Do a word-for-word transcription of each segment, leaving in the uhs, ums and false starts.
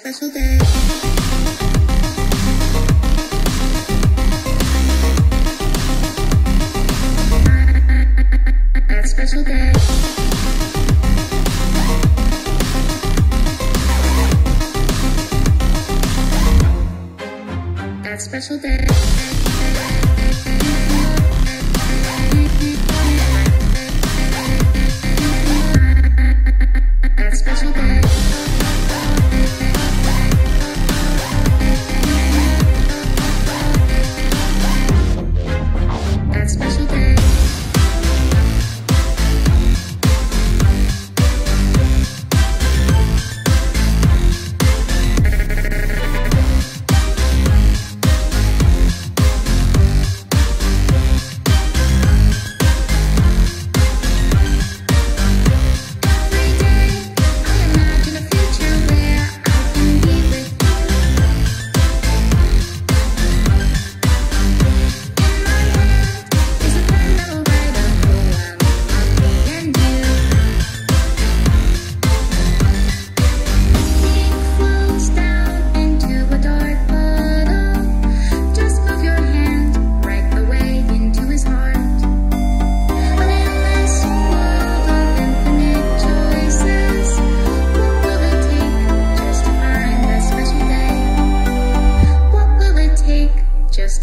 special day. Special day. That special day. That special day.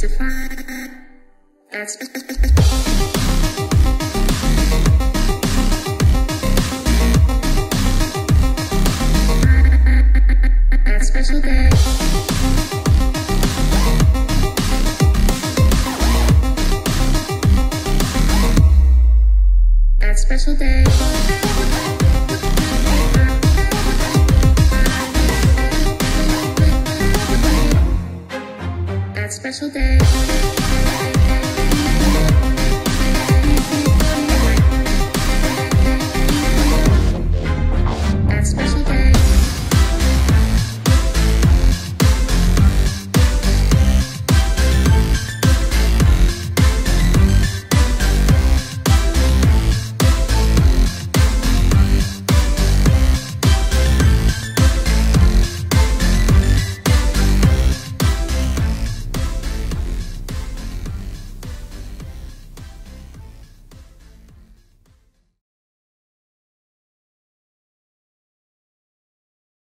To find that spe spe spe that special day. That special day. Special day.